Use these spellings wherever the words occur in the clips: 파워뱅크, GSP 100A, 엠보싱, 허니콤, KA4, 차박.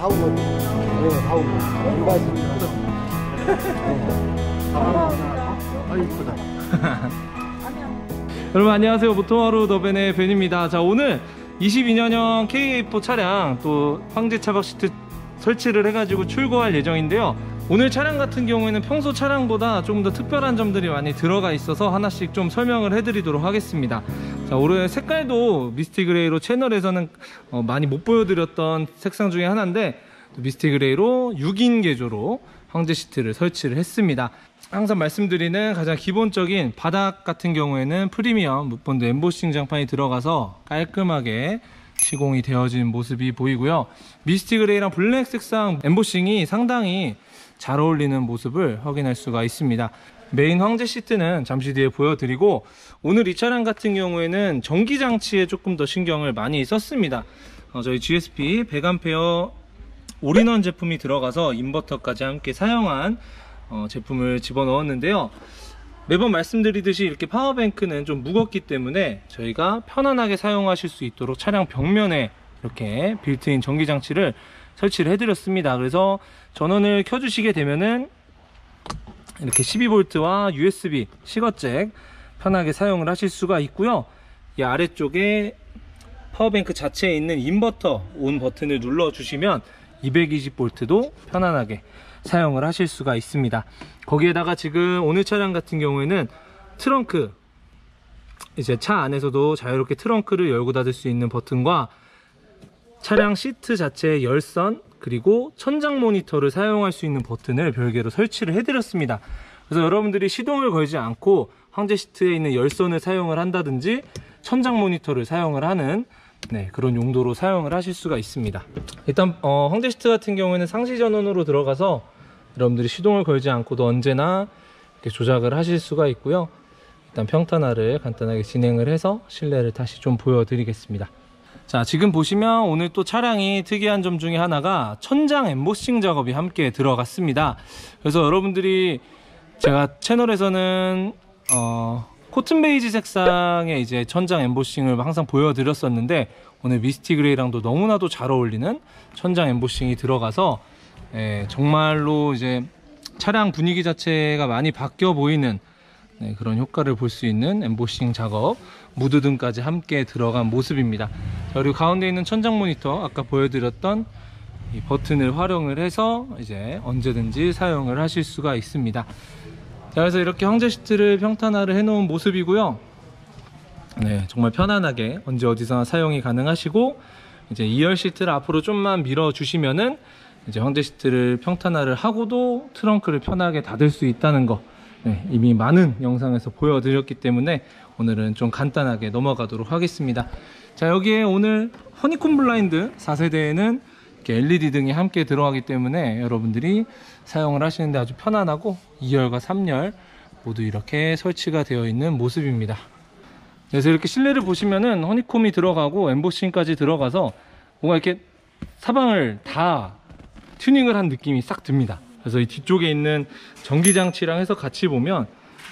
하우고. 네, 하우고. 아, 이쁘다. 여러분 안녕하세요. 모토마루 더벤의 벤입니다. 자, 오늘 22년형 KA4 차량 또 황제 차박 시트 설치를 해가지고 출고할 예정인데요. 오늘 차량 같은 경우에는 평소 차량보다 조금 더 특별한 점들이 많이 들어가 있어서 하나씩 좀 설명을 해드리도록 하겠습니다. 자, 올해 색깔도 미스티 그레이로 채널에서는 많이 못 보여드렸던 색상 중에 하나인데 미스티 그레이로 6인 개조로 황제 시트를 설치를 했습니다. 항상 말씀드리는 가장 기본적인 바닥 같은 경우에는 프리미엄 무펀드 엠보싱 장판이 들어가서 깔끔하게 시공이 되어진 모습이 보이고요. 미스티 그레이랑 블랙 색상 엠보싱이 상당히 잘 어울리는 모습을 확인할 수가 있습니다. 메인 황제 시트는 잠시 뒤에 보여드리고, 오늘 이 차량 같은 경우에는 전기 장치에 조금 더 신경을 많이 썼습니다. 저희 GSP 100A 올인원 제품이 들어가서 인버터까지 함께 사용한 제품을 집어넣었는데요. 매번 말씀드리듯이 이렇게 파워뱅크는 좀 무겁기 때문에 저희가 편안하게 사용하실 수 있도록 차량 벽면에 이렇게 빌트인 전기 장치를 설치를 해드렸습니다. 그래서 전원을 켜주시게 되면은 이렇게 12V와 USB 시거잭 편하게 사용을 하실 수가 있고요. 이 아래쪽에 파워뱅크 자체에 있는 인버터 온 버튼을 눌러주시면 220V도 편안하게 사용을 하실 수가 있습니다. 거기에다가 지금 오늘 차량 같은 경우에는 트렁크, 이제 차 안에서도 자유롭게 트렁크를 열고 닫을 수 있는 버튼과 차량 시트 자체의 열선, 그리고 천장 모니터를 사용할 수 있는 버튼을 별개로 설치를 해드렸습니다. 그래서 여러분들이 시동을 걸지 않고 황제 시트에 있는 열선을 사용을 한다든지 천장 모니터를 사용을 하는 그런 용도로 사용을 하실 수가 있습니다. 일단 황제 시트 같은 경우에는 상시 전원으로 들어가서 여러분들이 시동을 걸지 않고도 언제나 이렇게 조작을 하실 수가 있고요. 일단 평탄화를 간단하게 진행을 해서 실내를 다시 좀 보여드리겠습니다. 자, 지금 보시면 오늘 또 차량이 특이한 점 중에 하나가 천장 엠보싱 작업이 함께 들어갔습니다. 그래서 여러분들이 제가 채널에서는 코튼 베이지 색상의 이제 천장 엠보싱을 항상 보여드렸었는데 오늘 미스티 그레이랑도 너무나도 잘 어울리는 천장 엠보싱이 들어가서 정말로 이제 차량 분위기 자체가 많이 바뀌어 보이는 그런 효과를 볼 수 있는 엠보싱 작업, 무드 등까지 함께 들어간 모습입니다. 그리고 가운데 있는 천장 모니터, 아까 보여드렸던 이 버튼을 활용을 해서 이제 언제든지 사용을 하실 수가 있습니다. 자, 그래서 이렇게 황제 시트를 평탄화를 해놓은 모습이고요. 정말 편안하게 언제 어디서나 사용이 가능하시고, 이제 2열 시트를 앞으로 좀만 밀어주시면은 이제 황제 시트를 평탄화를 하고도 트렁크를 편하게 닫을 수 있다는 거. 이미 많은 영상에서 보여드렸기 때문에 오늘은 좀 간단하게 넘어가도록 하겠습니다. 자, 여기에 오늘 허니콤 블라인드 4세대에는 이렇게 LED 등이 함께 들어가기 때문에 여러분들이 사용을 하시는데 아주 편안하고 2열과 3열 모두 이렇게 설치가 되어 있는 모습입니다. 그래서 이렇게 실내를 보시면은 허니콤이 들어가고 엠보싱까지 들어가서 뭔가 이렇게 사방을 다 튜닝을 한 느낌이 싹 듭니다. 그래서 이 뒤쪽에 있는 전기장치랑 해서 같이 보면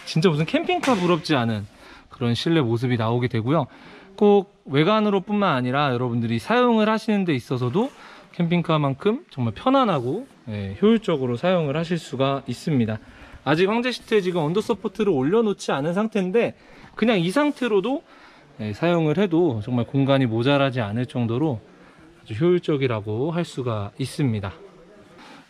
진짜 무슨 캠핑카 부럽지 않은 그런 실내 모습이 나오게 되고요. 꼭 외관으로 뿐만 아니라 여러분들이 사용을 하시는 데 있어서도 캠핑카만큼 정말 편안하고 효율적으로 사용을 하실 수가 있습니다. 아직 황제 시트에 지금 언더 서포트를 올려놓지 않은 상태인데 그냥 이 상태로도 사용을 해도 정말 공간이 모자라지 않을 정도로 아주 효율적이라고 할 수가 있습니다.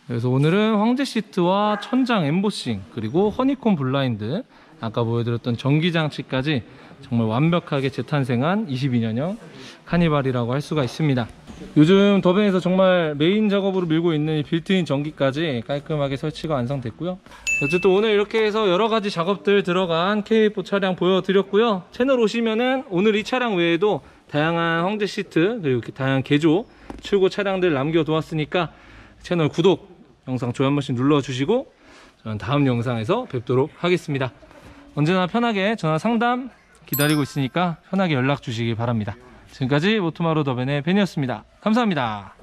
그래서 오늘은 황제 시트와 천장 엠보싱, 그리고 허니콤 블라인드, 아까 보여드렸던 전기장치까지 정말 완벽하게 재탄생한 22년형 카니발이라고 할 수가 있습니다. 요즘 더벤에서 정말 메인 작업으로 밀고 있는 이 빌트인 전기까지 깔끔하게 설치가 완성됐고요. 어쨌든 오늘 이렇게 해서 여러가지 작업들 들어간 KA4 차량 보여드렸고요. 채널 오시면은 오늘 이 차량 외에도 다양한 황제 시트, 그리고 다양한 개조, 출고 차량들 남겨두었으니까 채널 구독, 영상 좋아요 한 번씩 눌러주시고 저는 다음 영상에서 뵙도록 하겠습니다. 언제나 편하게 전화 상담 기다리고 있으니까 편하게 연락 주시기 바랍니다. 지금까지 모토마루 더벤의 벤이었습니다. 감사합니다.